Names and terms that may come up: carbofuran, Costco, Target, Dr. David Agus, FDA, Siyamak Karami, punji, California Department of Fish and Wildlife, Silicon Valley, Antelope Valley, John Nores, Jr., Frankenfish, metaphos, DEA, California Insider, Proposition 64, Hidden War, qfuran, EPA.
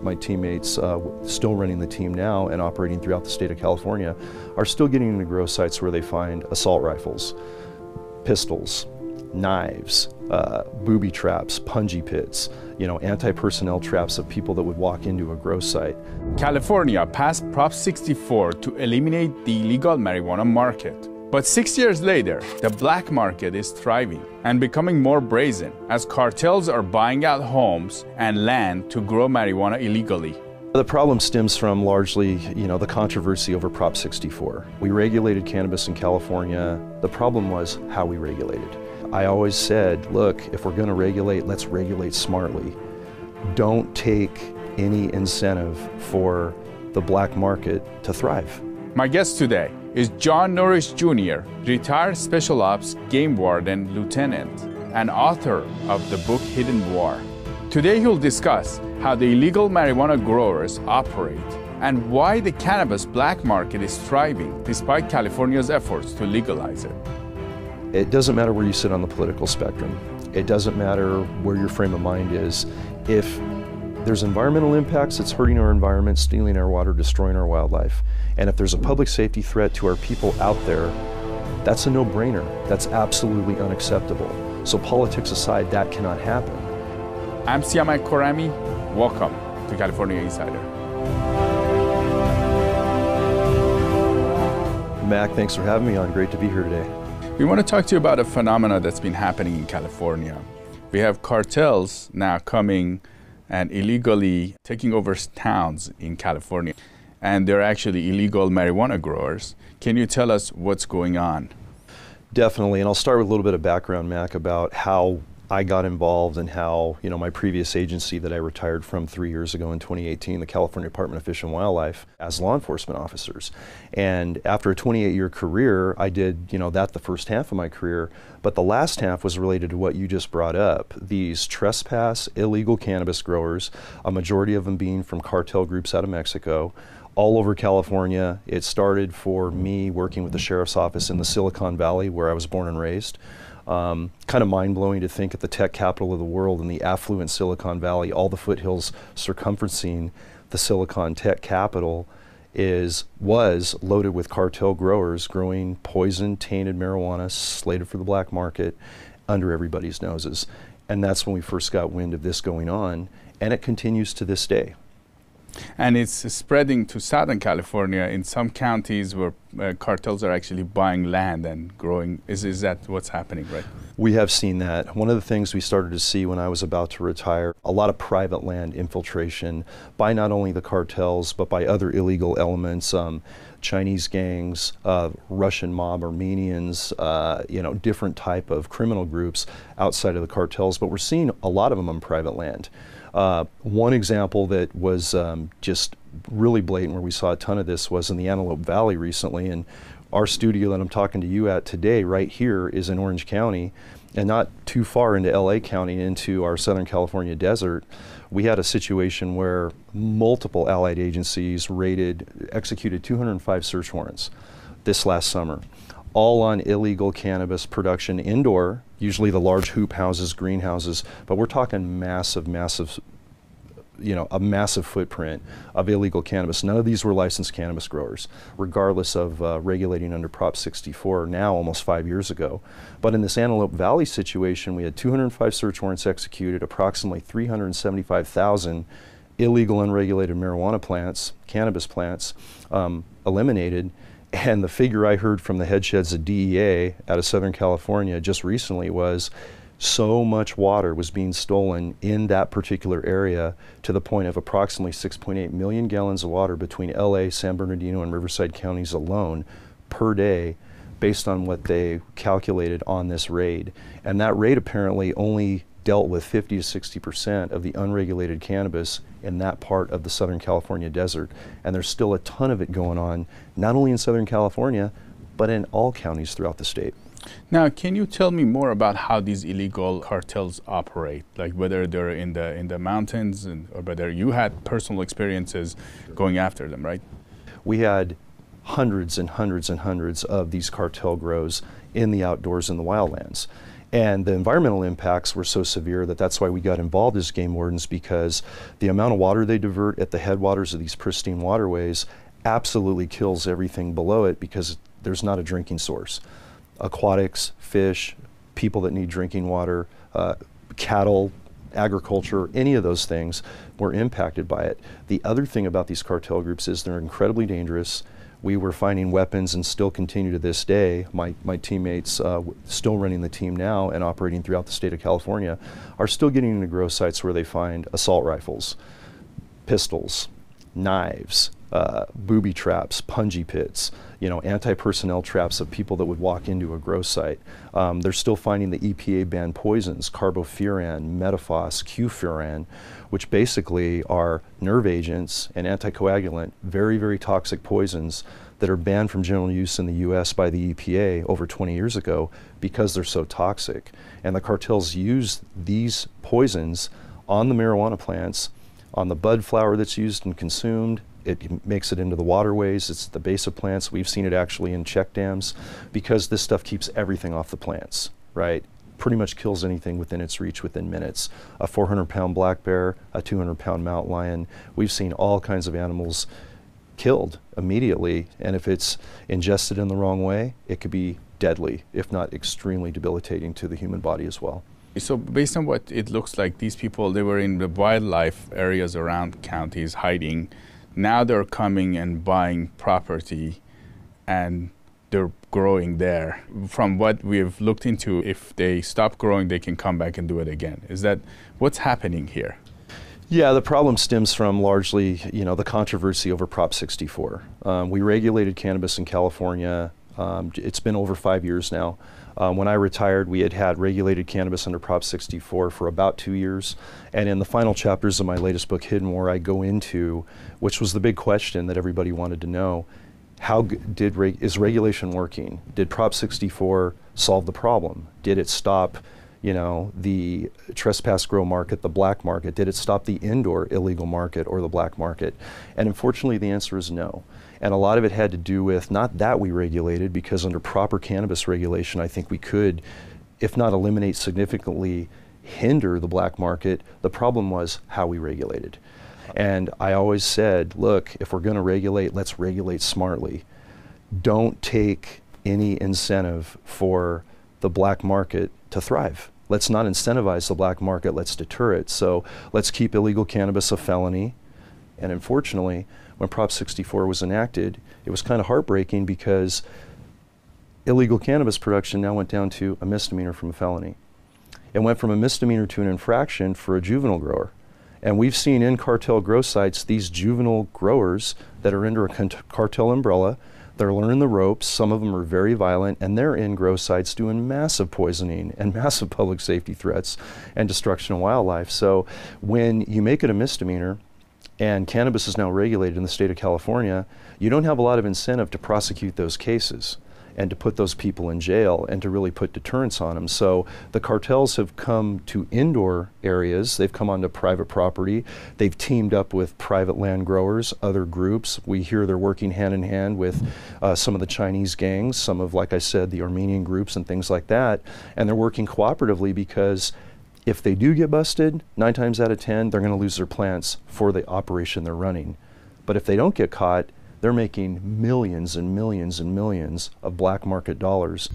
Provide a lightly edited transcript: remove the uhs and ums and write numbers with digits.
My teammates, still running the team now and operating throughout the state of California, are still getting into grow sites where they find assault rifles, pistols, knives, booby traps, punji pits, anti-personnel traps of people that would walk into a grow site. California passed Prop 64 to eliminate the illegal marijuana market. But 6 years later, the black market is thriving and becoming more brazen as cartels are buying out homes and land to grow marijuana illegally. The problem stems from largely, the controversy over Prop 64. We regulated cannabis in California. The problem was how we regulated. I always said, look, if we're going to regulate, let's regulate smartly. Don't take any incentive for the black market to thrive. My guest today is John Nores, Jr., retired Special Ops Game Warden Lieutenant and author of the book Hidden War. Today he'll discuss how the illegal marijuana growers operate and why the cannabis black market is thriving despite California's efforts to legalize it. It doesn't matter where you sit on the political spectrum. It doesn't matter where your frame of mind is. If there's environmental impacts, it's hurting our environment, stealing our water, destroying our wildlife. And if there's a public safety threat to our people out there, that's a no-brainer. That's absolutely unacceptable. So politics aside, that cannot happen. I'm Siyamak Karami. Welcome to California Insider. Mac, thanks for having me on. Great to be here today. We want to talk to you about a phenomena that's been happening in California. We have cartels now coming and illegally taking over towns in California. And they're actually illegal marijuana growers. Can you tell us what's going on? Definitely, and I'll start with a little bit of background, Mac, about how I got involved and how my previous agency that I retired from 3 years ago in 2018, the California Department of Fish and Wildlife, as law enforcement officers. And after a 28-year career, I did that the first half of my career, but the last half was related to what you just brought up, these trespass illegal cannabis growers, a majority of them being from cartel groups out of Mexico, all over California. It started for me working with the sheriff's office in the Silicon Valley where I was born and raised. Kind of mind-blowing to think at the tech capital of the world in the affluent Silicon Valley, all the foothills circumferencing the Silicon tech capital was loaded with cartel growers growing poisoned, tainted marijuana slated for the black market under everybody's noses. And that's when we first got wind of this going on, and it continues to this day. And it's spreading to Southern California in some counties where cartels are actually buying land and growing. Is that what's happening, right? We have seen that. One of the things we started to see when I was about to retire, a lot of private land infiltration by not only the cartels, but by other illegal elements, Chinese gangs, Russian mob, Armenians, different type of criminal groups outside of the cartels. But we're seeing a lot of them on private land. One example that was just really blatant where we saw a ton of this was in the Antelope Valley recently, and our studio that I'm talking to you at today right here is in Orange County, and not too far into LA County, into our Southern California desert. We had a situation where multiple allied agencies executed 205 search warrants this last summer, all on illegal cannabis production indoor, usually the large hoop houses, greenhouses, but we're talking massive, a massive footprint of illegal cannabis. None of these were licensed cannabis growers, regardless of regulating under Prop 64 now almost 5 years ago. But in this Antelope Valley situation, we had 205 search warrants executed, approximately 375,000 illegal unregulated marijuana plants, cannabis plants, eliminated. And the figure I heard from the head sheds of DEA out of Southern California just recently was so much water was being stolen in that particular area to the point of approximately 6.8 million gallons of water between LA, San Bernardino, and Riverside counties alone per day based on what they calculated on this raid. And that raid apparently only dealt with 50 to 60% of the unregulated cannabis in that part of the Southern California desert. And there's still a ton of it going on, not only in Southern California, but in all counties throughout the state. Now, can you tell me more about how these illegal cartels operate? Like whether they're in the mountains, or whether you had personal experiences going after them, right? We had hundreds and hundreds and hundreds of these cartel grows in the outdoors in the wildlands. And the environmental impacts were so severe that that's why we got involved as game wardens, because the amount of water they divert at the headwaters of these pristine waterways absolutely kills everything below it, because there's not a drinking source. Aquatics, fish, people that need drinking water, cattle, agriculture, any of those things were impacted by it. The other thing about these cartel groups is they're incredibly dangerous. We were finding weapons, and still continue to this day. My teammates still running the team now and operating throughout the state of California are still getting into grow sites where they find assault rifles, pistols, knives, booby traps, punji pits, you know, anti-personnel traps of people that would walk into a grow site. They're still finding the EPA-banned poisons, carbofuran, metaphos, qfuran, which basically are nerve agents and anticoagulant, very, very toxic poisons that are banned from general use in the U.S. by the EPA over 20 years ago because they're so toxic. And the cartels use these poisons on the marijuana plants, on the bud flower that's used and consumed. It makes it into the waterways, it's the base of plants. We've seen it actually in check dams, because this stuff keeps everything off the plants, right? Pretty much kills anything within its reach within minutes. A 400-pound black bear, a 200-pound mountain lion. We've seen all kinds of animals killed immediately, and if it's ingested in the wrong way, it could be deadly, if not extremely debilitating to the human body as well. So based on what it looks like, these people, they were in the wildlife areas around counties hiding. Now they're coming and buying property and they're growing there. From what we've looked into, if they stop growing, they can come back and do it again. Is that what's happening here? Yeah, the problem stems from largely, you know, the controversy over Prop 64. We regulated cannabis in California. It's been over 5 years now. When I retired, we had regulated cannabis under Prop 64 for about 2 years. And in the final chapters of my latest book, Hidden War, I go into, which was the big question that everybody wanted to know, how is regulation working? Did Prop 64 solve the problem? Did it stop, you know, the trespass grow market, the black market? Did it stop the indoor illegal market or the black market? And unfortunately, the answer is no. And a lot of it had to do with, not that we regulated, because under proper cannabis regulation, I think we could, if not eliminate, significantly hinder the black market. The problem was how we regulated. And I always said, look, if we're going to regulate, let's regulate smartly. Don't take any incentive for the black market to thrive. Let's not incentivize the black market, let's deter it. So let's keep illegal cannabis a felony. And unfortunately, when Prop 64 was enacted, it was kind of heartbreaking, because illegal cannabis production now went down to a misdemeanor from a felony. It went from a misdemeanor to an infraction for a juvenile grower. And we've seen in cartel grow sites, these juvenile growers that are under a cartel umbrella, they're learning the ropes, some of them are very violent, and they're in grow sites doing massive poisoning and massive public safety threats and destruction of wildlife. So when you make it a misdemeanor, and cannabis is now regulated in the state of California, you don't have a lot of incentive to prosecute those cases and to put those people in jail and to really put deterrence on them. So the cartels have come to indoor areas, they've come onto private property, they've teamed up with private land growers, other groups. We hear they're working hand in hand with some of the Chinese gangs, some of, like I said, the Armenian groups and things like that, and they're working cooperatively, because if they do get busted, 9 times out of 10, they're going to lose their plants for the operation they're running. But if they don't get caught, they're making millions and millions and millions of black market dollars.